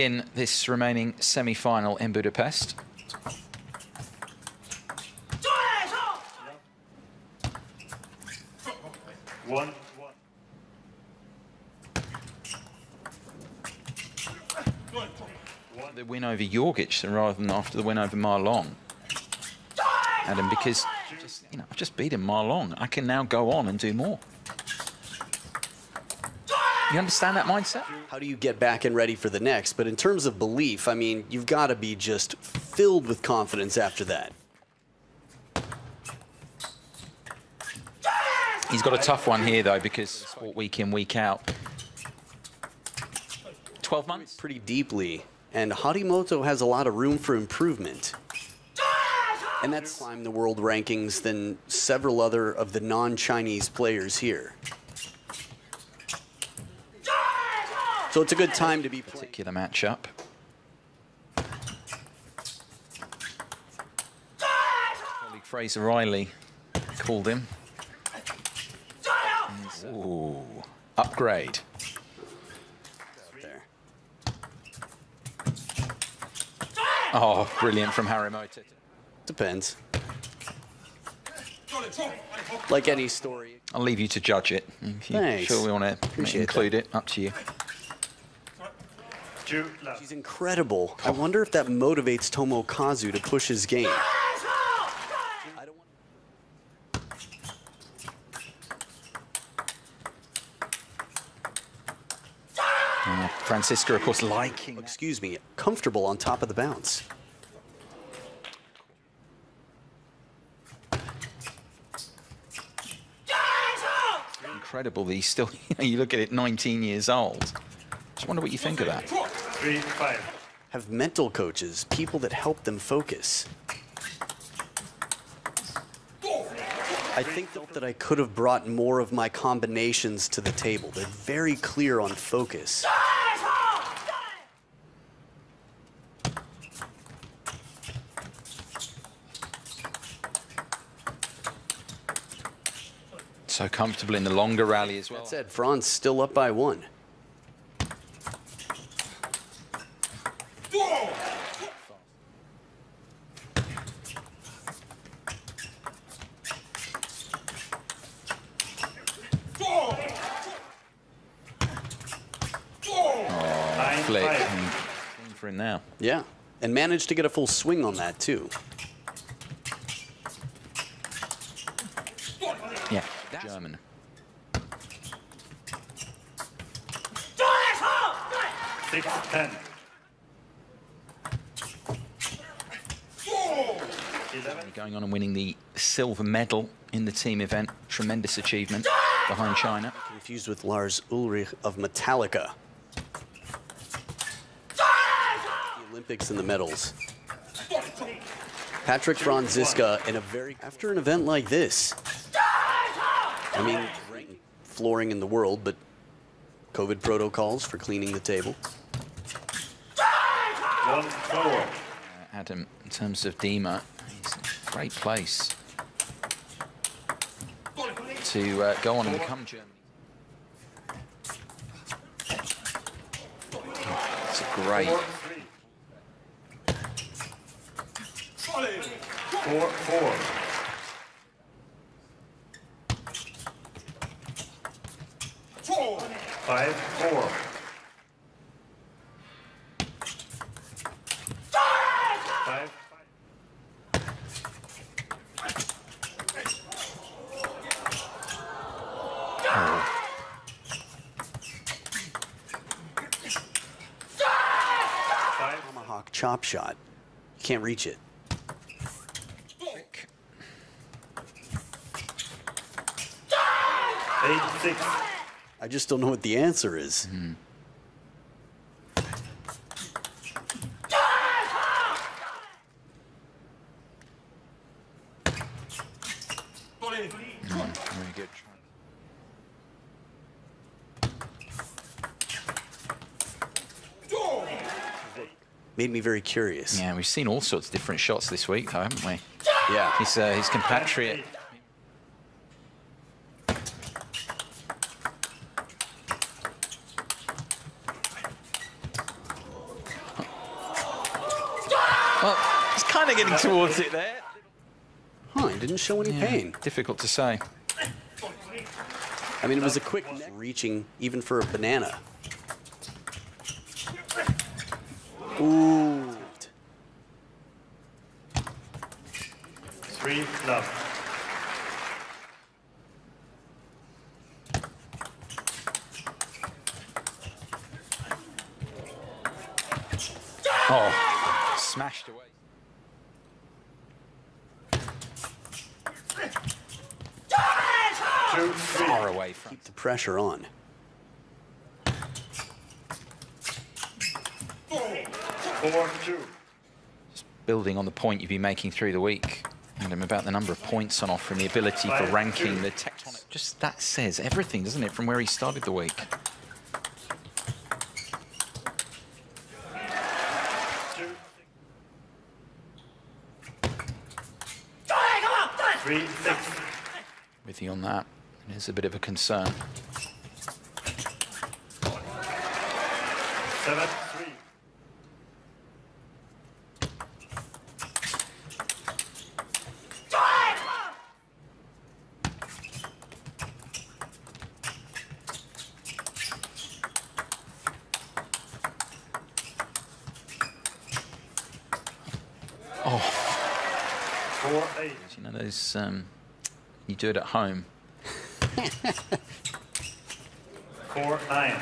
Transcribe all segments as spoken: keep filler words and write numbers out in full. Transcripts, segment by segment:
in this remaining semi-final in Budapest. One, one. The win over Jorgic rather than after the win over Ma Long. Adam, because just, you know, I've just beaten Ma Long. I can now go on and do more. You understand that mindset? How do you get back and ready for the next? But in terms of belief, I mean, you've got to be just filled with confidence after that. He's got a tough one here, though, because sport week in, week out. twelve months? Pretty deeply. And Harimoto has a lot of room for improvement. And that's climbed the world rankings than several other of the non-Chinese players here. So it's a good time to be playing. Particular matchup. Colleague Fraser Riley called him. Ooh, upgrade. Oh, brilliant from Harimoto. Depends. Like any story. I'll leave you to judge it. If you're Thanks. Sure we want to include that. It, up to you. She's incredible. I wonder if that motivates Tomokazu to push his game. I don't want... uh, Franziska, of course, liking. Excuse me, comfortable on top of the bounce. Incredible that he's still, you look at it, nineteen years old. I wonder what you think of that. Three, five. Have mental coaches, people that help them focus. I think that I could have brought more of my combinations to the table. They're very clear on focus. So comfortable in the longer rally as well. That said, Franz still up by one. For him now. Yeah, and managed to get a full swing on that too. Yeah, that's German. Six, ten. Going on and winning the silver medal in the team event. Tremendous achievement behind China. Confused with Lars Ulrich of Metallica. Olympics and the medals. Patrick Franziska in a very... After an event like this, I mean, flooring in the world, but COVID protocols for cleaning the table. One, uh, Adam, in terms of Dima, he's in a great place to uh, go on and become German. Oh, it's a great... Four, four. Four. Five, four. Five. Oh. Five. Tomahawk chop shot. You can't reach it. Eight, six. I just don't know what the answer is. Mm-hmm. Mm-hmm. Very good. Made me very curious. Yeah, we've seen all sorts of different shots this week, though, haven't we? Yeah. His, uh, his compatriot. Well, it's kind of getting towards it there. Huh, he didn't show any yeah, pain. Difficult to say. I mean, it was a quick reaching, even for a banana. Ooh. Three, love. Oh, smashed away. Too far away from. Keep the pressure on. Four, two. Just building on the point you've been making through the week, Adam, about the number of points on offer and the ability for ranking, the tectonic. Just that says everything, doesn't it, from where he started the week? Three, six. With you on that, it is a bit of a concern. Seven, three. Is, um, you do it at home. Four, nine.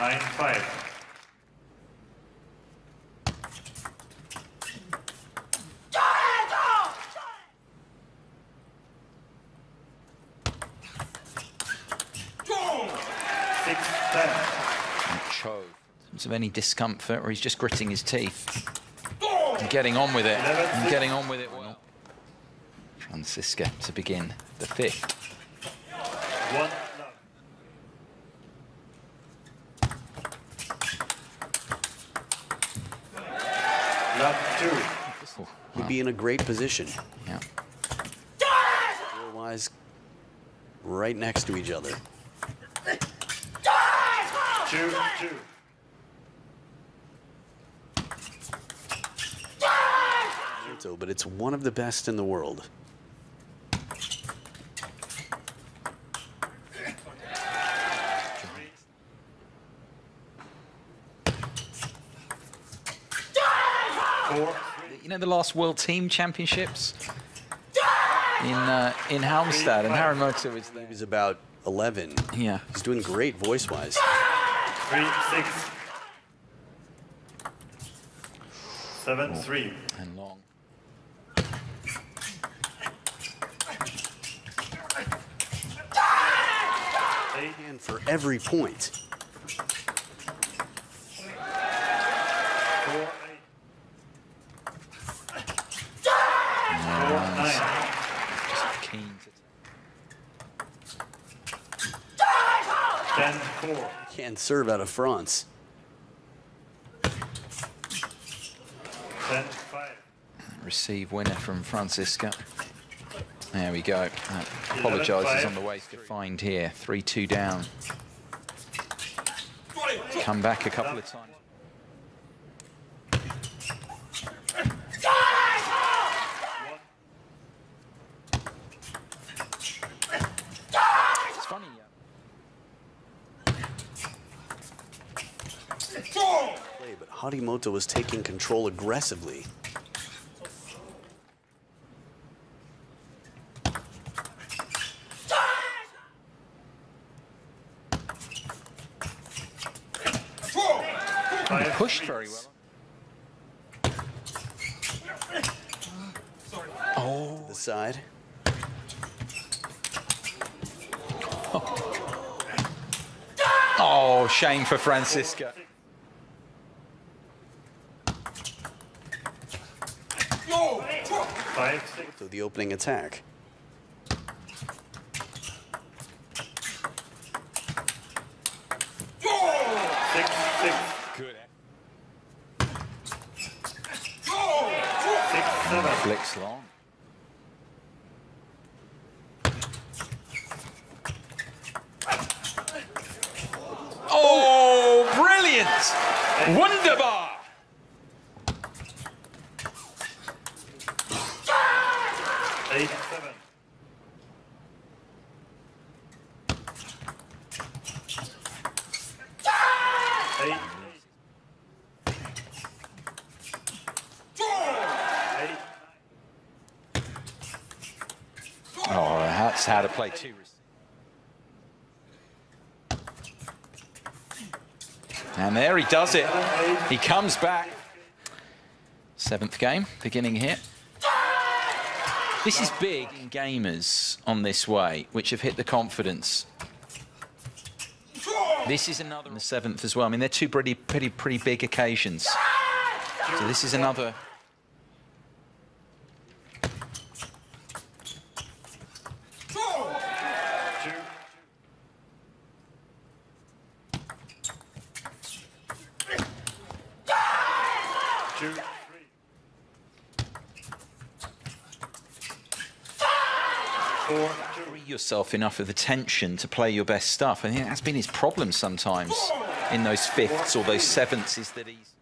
Nine, five. Of any discomfort, or he's just gritting his teeth and getting on with it and getting on with it well. Franziska to begin the fifth. One. Two. He'd be in a great position. Yeah. Otherwise, right next to each other. Two, two. But it's one of the best in the world. Four. You know the last World Team Championships in uh, in Halmstad, and Harimoto is there. He's about eleven. Yeah, he's doing great voice-wise. Three, six, seven, three, and Long. And for every point. Four, nice. Just keen to ten, four. Can't serve out of France. Ten, five. Receive winner from Franziska. There we go. Uh, Apologises on the way to find here. three two down. Come back a couple of times. It's funny. But Harimoto was taking control aggressively. Pushed very well. Oh, the side. Oh, oh shame for Franziska. So the opening attack. Flicks Long. Oh, brilliant! wins. Wunderbar. Eight and seven. Eight. Oh, that's how to play two. And there he does it. He comes back. Seventh game, beginning here. This is big in gamers on this way, which have hit the confidence. This is another in the seventh as well. I mean, they're two pretty, pretty, pretty big occasions. So this is another. Yourself enough of the tension to play your best stuff. I think that's been his problem sometimes in those fifths or those sevenths, is that he's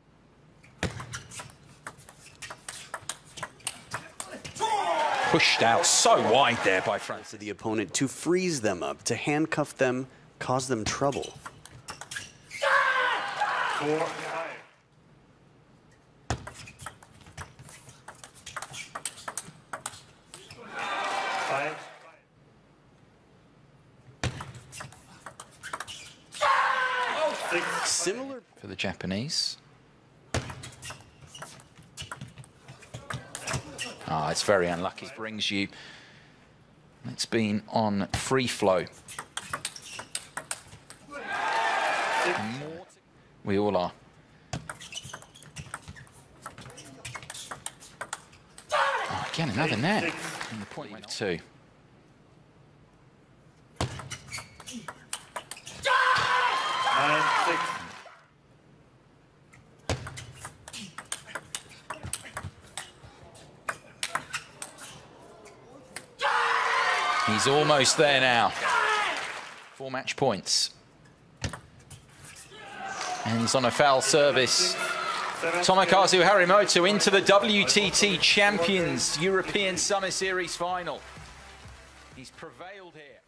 pushed out so wide there by France to the opponent to freeze them up, to handcuff them, cause them trouble. Four. Similar for the Japanese. Ah, oh, it's very unlucky. Brings you. It's been on free flow. We all are. Oh, again, another net. And the point went two. He's almost there now. Four match points. And he's on a foul service. Tomokazu Harimoto into the W T T Champions European Summer Series final. He's prevailed here.